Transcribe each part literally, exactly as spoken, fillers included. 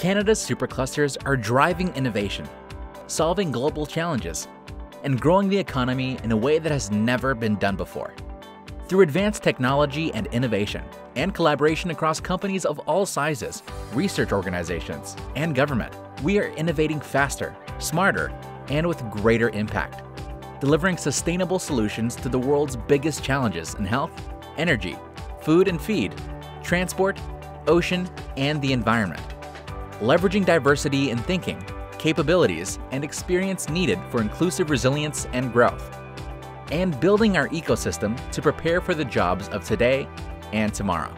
Canada's superclusters are driving innovation, solving global challenges, and growing the economy in a way that has never been done before. Through advanced technology and innovation, and collaboration across companies of all sizes, research organizations, and government, we are innovating faster, smarter, and with greater impact, delivering sustainable solutions to the world's biggest challenges in health, energy, food and feed, transport, ocean, and the environment. Leveraging diversity in thinking, capabilities, and experience needed for inclusive resilience and growth, and building our ecosystem to prepare for the jobs of today and tomorrow.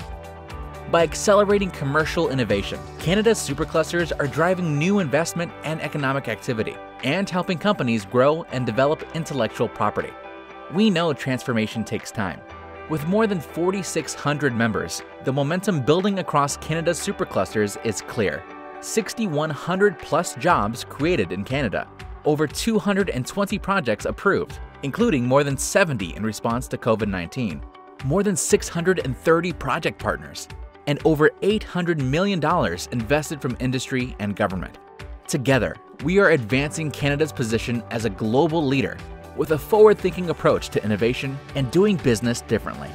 By accelerating commercial innovation, Canada's superclusters are driving new investment and economic activity, and helping companies grow and develop intellectual property. We know transformation takes time. With more than four thousand six hundred members, the momentum building across Canada's superclusters is clear. six thousand one hundred plus jobs created in Canada, over two hundred twenty projects approved, including more than seventy in response to COVID nineteen, more than six hundred thirty project partners, and over eight hundred million dollars invested from industry and government. Together, we are advancing Canada's position as a global leader with a forward-thinking approach to innovation and doing business differently.